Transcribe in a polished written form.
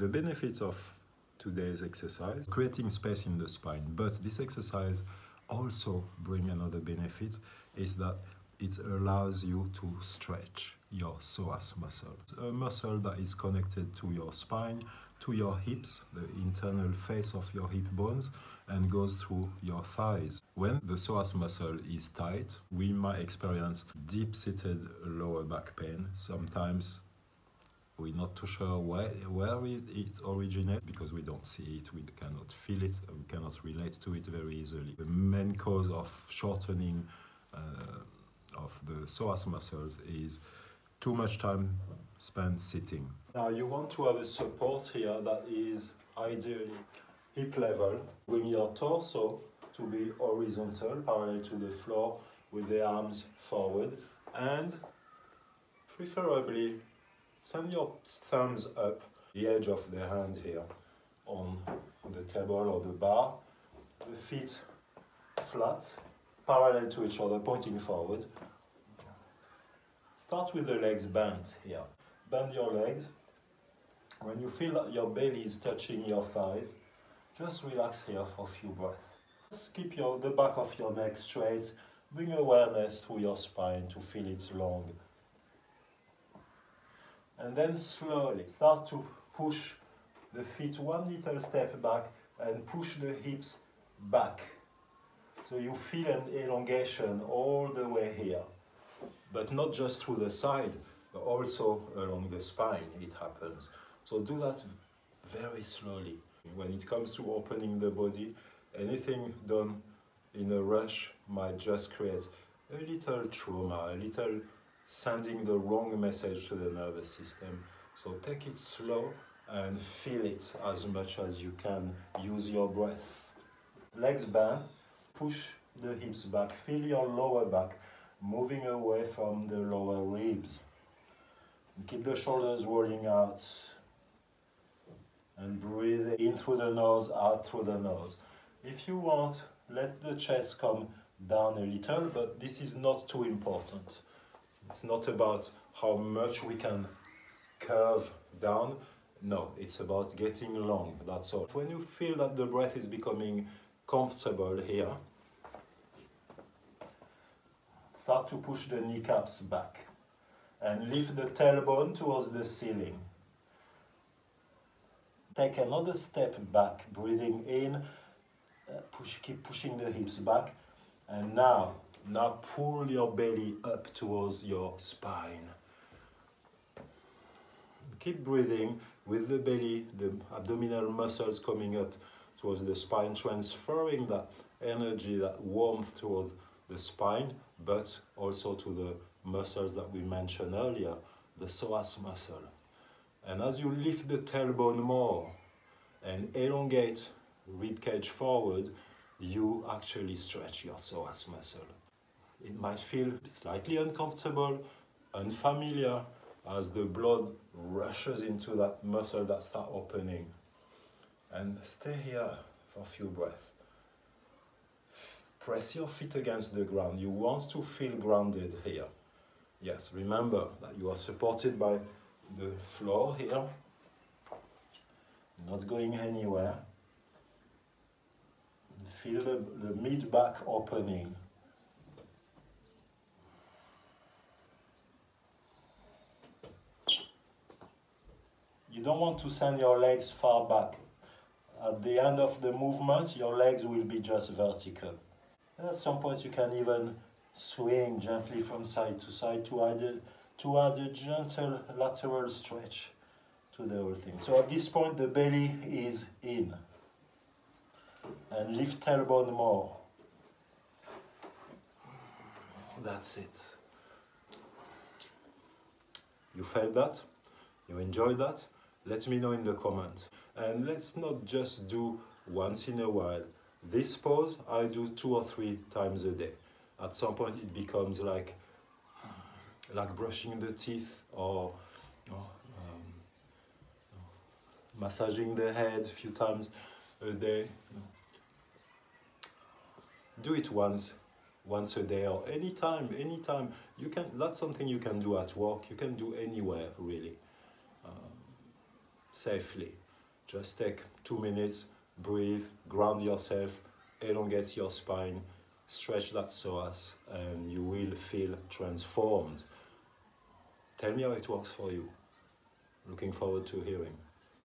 The benefit of today's exercise, creating space in the spine, but this exercise also brings another benefit, is that it allows you to stretch your psoas muscle, a muscle that is connected to your spine, to your hips, the internal face of your hip bones, and goes through your thighs. When the psoas muscle is tight, we might experience deep-seated lower back pain. Sometimes we're not too sure where it originates because we don't see it, we cannot feel it, we cannot relate to it very easily. The main cause of shortening of the psoas muscles is too much time spent sitting. Now you want to have a support here that is ideally hip level. Bring your torso to be horizontal, parallel to the floor, with the arms forward, and preferably send your thumbs up the edge of the hand here on the table or the bar, the feet flat, parallel to each other, pointing forward. Start with the legs bent here. Bend your legs. When you feel that your belly is touching your thighs, just relax here for a few breaths. Just keep the back of your neck straight. Bring awareness through your spine to feel it long. And then slowly start to push the feet one little step back and push the hips back. So you feel an elongation all the way here, but not just through the side, but also along the spine it happens. So do that very slowly. When it comes to opening the body, anything done in a rush might just create a little trauma, a little sending the wrong message to the nervous system. So take it slow and feel it as much as you can. Use your breath. Legs bent. Push the hips back, feel your lower back moving away from the lower ribs. And keep the shoulders rolling out and breathe in through the nose, out through the nose. If you want, let the chest come down a little, but this is not too important. It's not about how much we can curve down. No, it's about getting long, that's all. When you feel that the breath is becoming comfortable here, start to push the kneecaps back and lift the tailbone towards the ceiling. Take another step back, breathing in, keep pushing the hips back, and now pull your belly up towards your spine. Keep breathing with the belly, the abdominal muscles coming up towards the spine, transferring that energy, that warmth towards the spine, but also to the muscles that we mentioned earlier, the psoas muscle. And as you lift the tailbone more and elongate ribcage forward, you actually stretch your psoas muscle. It might feel slightly uncomfortable, unfamiliar, as the blood rushes into that muscle that starts opening. And stay here for a few breaths. Press your feet against the ground. You want to feel grounded here. Yes, remember that you are supported by the floor here. Not going anywhere. Feel the mid-back opening. You don't want to send your legs far back. At the end of the movement, your legs will be just vertical. At some point, you can even swing gently from side to side to add a gentle lateral stretch to the whole thing. So at this point, the belly is in. And lift tailbone more. That's it. You felt that? You enjoyed that? Let me know in the comments. And let's not just do once in a while. This pose I do 2 or 3 times a day. At some point it becomes like brushing the teeth or massaging the head a few times a day. Do it once a day or anytime. You can. That's something you can do at work. You can do anywhere really, safely. Just take 2 minutes, breathe, ground yourself, elongate your spine, stretch that psoas, and you will feel transformed. Tell me how it works for you. Looking forward to hearing.